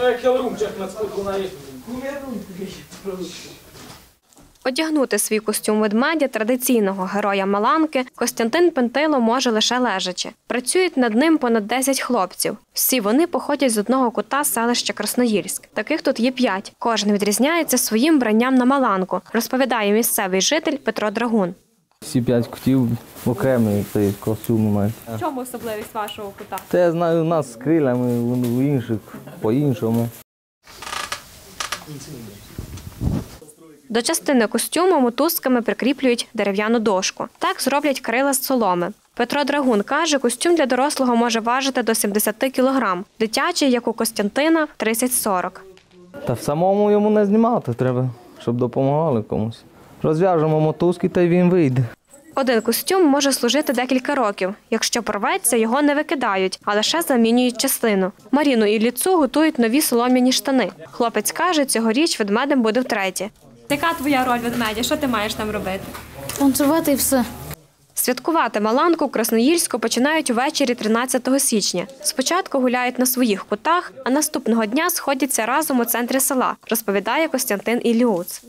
Це як хелрум, чехмецьку на їх. Одягнути свій костюм ведмедя традиційного героя Маланки Костянтин Пентило може лише лежачи. Працюють над ним понад 10 хлопців. Всі вони походять з одного кута селища Красноїльськ. Таких тут є 5. Кожен відрізняється своїм вбранням на Маланку, розповідає місцевий житель Петро Драгун. Всі 5 кутів окремий цей костюм мають. В чому особливість вашого кута? Це я знаю, у нас з крилями, у інших по-іншому. До частини костюму мотузками прикріплюють дерев'яну дошку. Так зроблять крила з соломи. Петро Драгун каже, костюм для дорослого може важити до 70 кілограм, дитячий, як у Костянтина, 30-40. Та в самому йому не знімати треба, щоб допомагали комусь. Розв'яжемо мотузки та й він вийде. Один костюм може служити декілька років. Якщо порветься, його не викидають, а лише замінюють частину. Маріну Ілліцу готують нові солом'яні штани. Хлопець каже, цьогоріч ведмедем буде втретє. Яка твоя роль ведмедя? Що ти маєш там робити? Танцювати і все. Святкувати Маланку в Красноїльську починають увечері 13 січня. Спочатку гуляють на своїх кутах, а наступного дня сходяться разом у центрі села, розповідає Костянтин Ілліуц.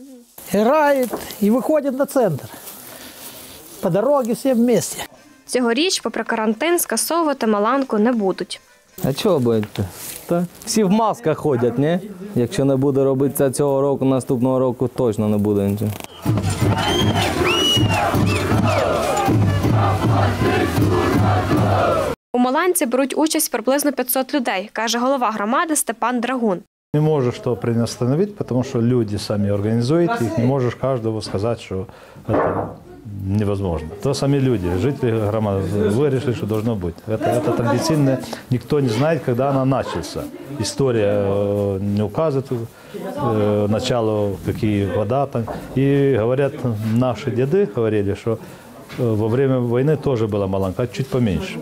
Грають і виходять на центр. По дорозі всі в місті. Цьогоріч, попри карантин, скасовувати Маланку не будуть. А чого боїтеся? Всі в масках ходять, ні? Якщо не буде робитися цього року, наступного року точно не буде нічого. У Маланці беруть участь приблизно 500 людей, каже голова громади Степан Драгун. Не можеш то приостановити, тому що люди самі організують, їх не можеш кожному сказати, що це невозможно. То самі люди, жителі громади, вирішили, що має бути. Це традиційно, ніхто не знає, коли вона почалася. Історія не вказує, начало, які вода там. І говорять, наші діди говорили, що во время війни теж була Маланка, чуть поменше.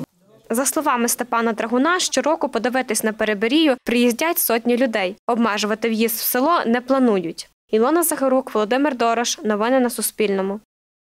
За словами Степана Драгуна, щороку подивитись на Переберію приїздять сотні людей. Обмежувати в'їзд в село не планують. Ілона Захарук, Володимир Дорош. Новини на Суспільному.